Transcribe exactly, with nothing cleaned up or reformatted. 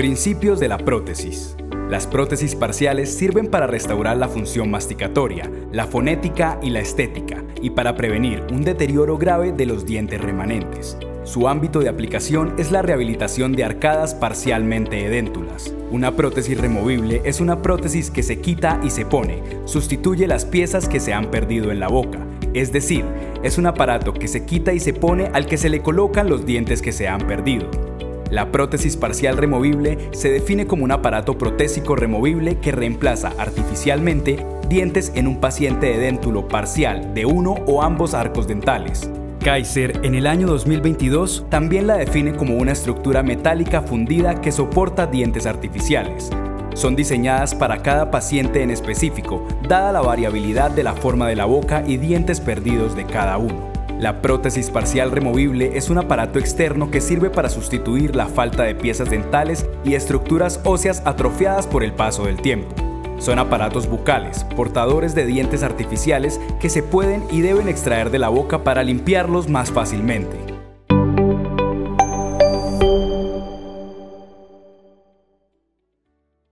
Principios de la prótesis. Las prótesis parciales sirven para restaurar la función masticatoria, la fonética y la estética, y para prevenir un deterioro grave de los dientes remanentes. Su ámbito de aplicación es la rehabilitación de arcadas parcialmente edéntulas. Una prótesis removible es una prótesis que se quita y se pone, sustituye las piezas que se han perdido en la boca, es decir, es un aparato que se quita y se pone al que se le colocan los dientes que se han perdido. La prótesis parcial removible se define como un aparato protésico removible que reemplaza artificialmente dientes en un paciente edéntulo parcial de uno o ambos arcos dentales. Kaiser, en el año dos mil veintidós, también la define como una estructura metálica fundida que soporta dientes artificiales. Son diseñadas para cada paciente en específico, dada la variabilidad de la forma de la boca y dientes perdidos de cada uno. La prótesis parcial removible es un aparato externo que sirve para sustituir la falta de piezas dentales y estructuras óseas atrofiadas por el paso del tiempo. Son aparatos bucales, portadores de dientes artificiales que se pueden y deben extraer de la boca para limpiarlos más fácilmente.